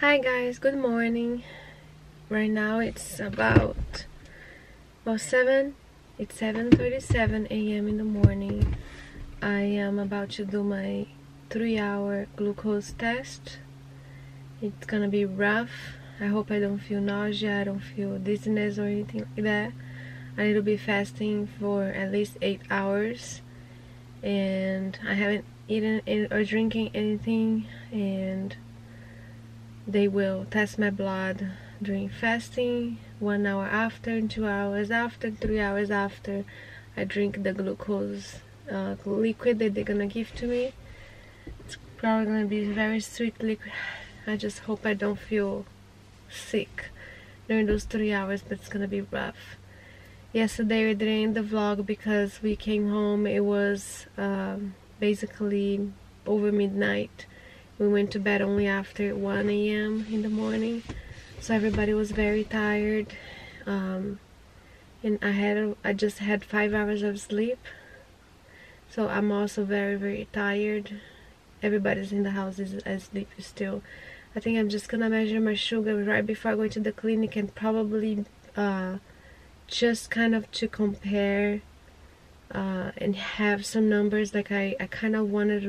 Hi guys, good morning. Right now it's about 7. It's 7:37 a.m. in the morning. I am about to do my 3-hour glucose test. It's gonna be rough. I hope I don't feel nausea, I don't feel dizziness or anything like that. I need to be fasting for at least 8 hours, and I haven't eaten or drinking anything, and they will test my blood during fasting, 1 hour after, 2 hours after, 3 hours after I drink the glucose liquid that they're gonna give to me. It's probably gonna be very sweet liquid. I just hope I don't feel sick during those 3 hours, but it's gonna be rough. Yesterday we didn't the vlog because we came home. It was basically over midnight. We went to bed only after 1 a.m. in the morning, so everybody was very tired, and I just had 5 hours of sleep, so I'm also very, very tired. Everybody's in the house is asleep still. I think I'm just gonna measure my sugar right before I go to the clinic, and probably just kind of to compare and have some numbers. Like I kind of wanted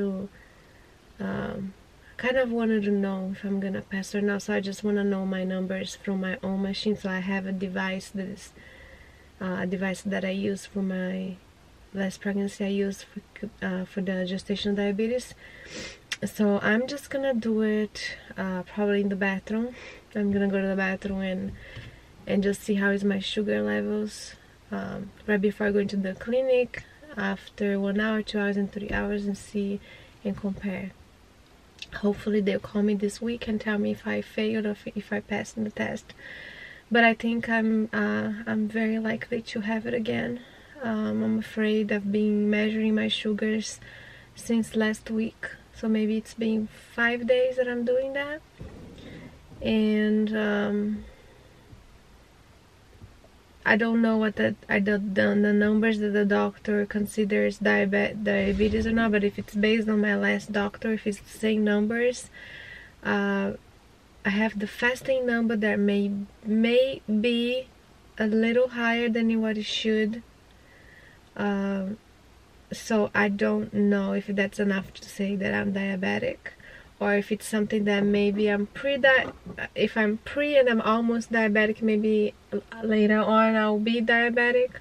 to know if I'm gonna pass or not, so I just want to know my numbers from my own machine. So I have a device that is a device that I used for my last pregnancy. I used for the gestational diabetes. So I'm just gonna do it probably in the bathroom. I'm gonna go to the bathroom and just see how is my sugar levels right before I go into the clinic, after 1 hour, 2 hours, and 3 hours, and see and compare. Hopefully they'll call me this week and tell me if I failed or if I passed the test. But I think I'm very likely to have it again. I'm afraid I've been measuring my sugars since last week, so maybe it's been 5 days that I'm doing that. And I don't know what that the numbers that the doctor considers diabetes or not, but if it's based on my last doctor, if it's the same numbers, I have the fasting number that may be a little higher than what it should. So I don't know if that's enough to say that I'm diabetic, or if it's something that maybe I'm if I'm pre and I'm almost diabetic, maybe later on I'll be diabetic.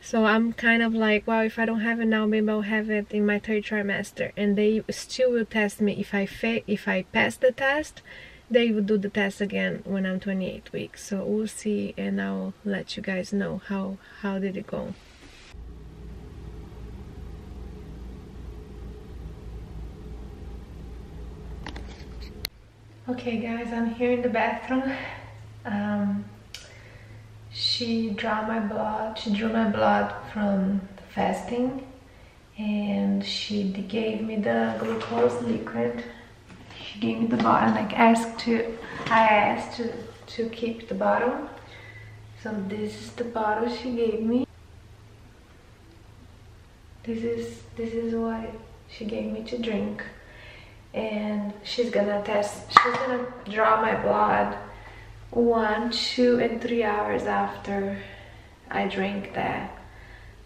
So I'm kind of like, well, if I don't have it now, maybe I'll have it in my third trimester. And they still will test me. If I pass the test, they will do the test again when I'm 28 weeks. So we'll see, and I'll let you guys know how did it go. Okay guys, I'm here in the bathroom. She drew my blood from fasting, and she gave me the glucose liquid. She gave me the bottle, like I asked to keep the bottle. So this is the bottle she gave me. This is what she gave me to drink. And she's gonna draw my blood 1, 2, and 3 hours after I drink that,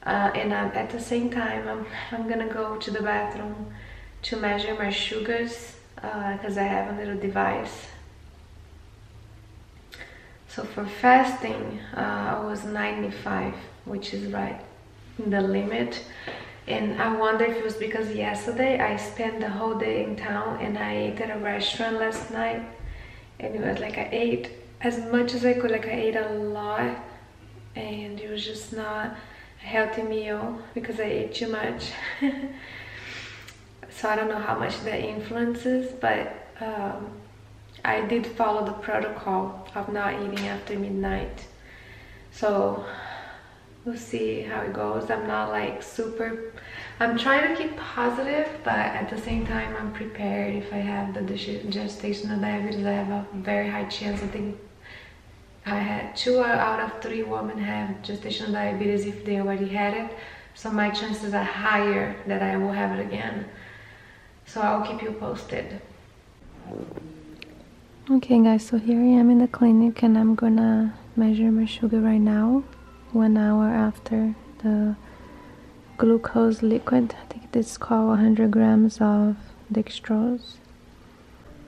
and at the same time I'm gonna go to the bathroom to measure my sugars, because I have a little device. So for fasting, I was 95, which is right in the limit. And I wonder if it was because yesterday I spent the whole day in town, and I ate at a restaurant last night, and it was like I ate as much as I could, like I ate a lot, and it was just not a healthy meal because I ate too much. So I don't know how much that influences, but I did follow the protocol of not eating after midnight. So we'll see how it goes. I'm not like super, I'm trying to keep positive, but at the same time I'm prepared. If I have the gestational diabetes, I have a very high chance. I think I had 2 out of 3 women have gestational diabetes if they already had it, so my chances are higher that I will have it again. So I'll keep you posted. Okay guys, so here I am in the clinic and I'm gonna measure my sugar right now, 1 hour after the glucose liquid. I think this is called 100 grams of dextrose.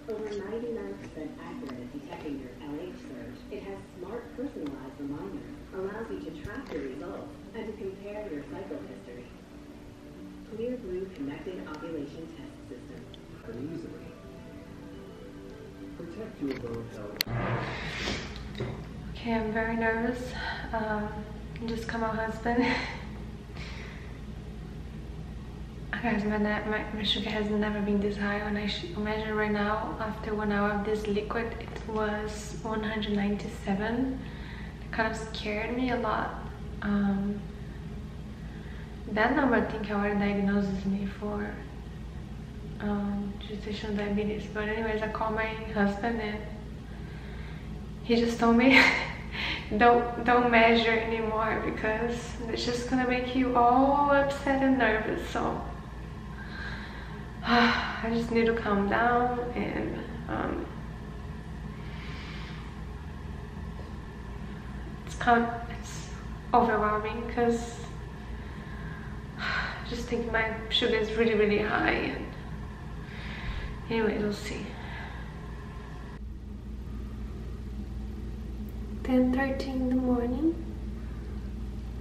Over 99% accurate at detecting your LH surge. It has smart personalized reminders, allows you to track your results and to compare your cycle history. Clear Blue Connected Ovulation Test System. Easily. Protect your bone health. Okay, I'm very nervous. Just come out, husband. Guys, my sugar has never been this high. When I measure right now, after 1 hour of this liquid, it was 197. It kind of scared me a lot. That number, I think I already diagnosed me for gestational diabetes. But anyways, I called my husband and he just told me, don't measure anymore because it's just gonna make you all upset and nervous. So I just need to calm down and it's overwhelming because I just think my sugar is really, really high. And anyway, we'll see. 10:30 in the morning.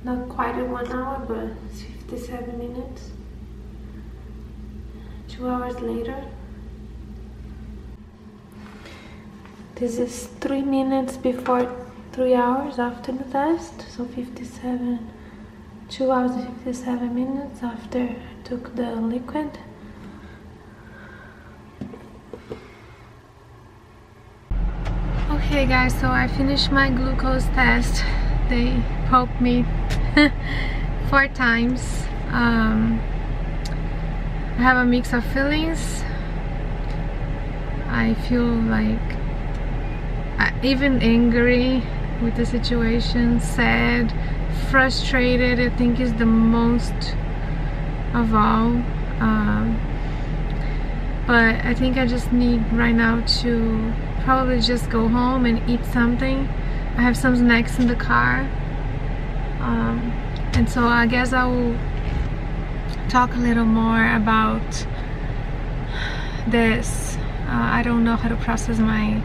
Not quite at 1 hour, but it's 57 minutes. 2 hours later. This is 3 minutes before 3 hours after the test. So 57, 2 hours and 57 minutes after I took the liquid. Okay guys, so I finished my glucose test. They poked me 4 times. I have a mix of feelings. I feel like even angry with the situation, sad, frustrated, I think is the most of all. But I think I just need right now to probably just go home and eat something. I have some snacks in the car, and so I guess I will talk a little more about this. I don't know how to process my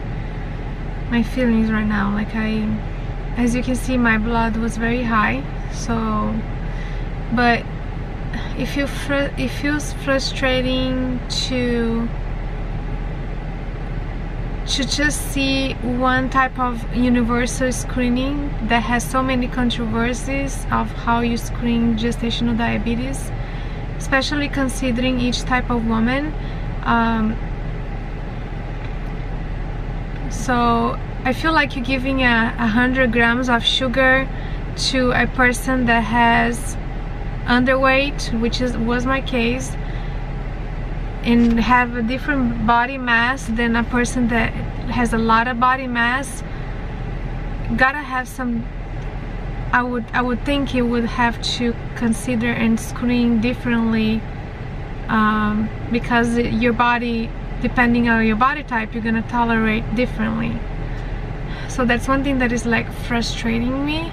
feelings right now. Like as you can see, my blood was very high. So, but it feels frustrating to just see one type of universal screening that has so many controversies of how you screen gestational diabetes, especially considering each type of woman. So I feel like you're giving 100 grams of sugar to a person that has underweight, which was my case, and have a different body mass than a person that has a lot of body mass. Gotta have some, I would think you would have to consider and screen differently, because your body, depending on your body type, you're gonna tolerate differently. So that's one thing that is like frustrating me,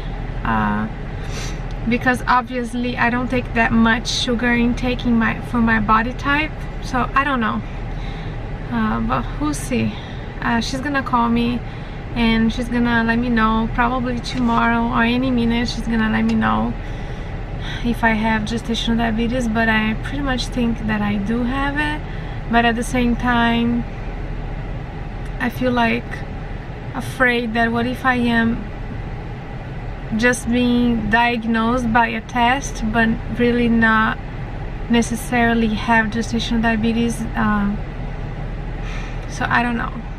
because obviously I don't take that much sugar intake in for my body type. So I don't know, but we'll see. She's gonna call me and she's gonna let me know, probably tomorrow or any minute she's gonna let me know if I have gestational diabetes, but I pretty much think that I do have it. But at the same time, I feel like afraid that what if I am just being diagnosed by a test but really not necessarily have gestational diabetes. So I don't know.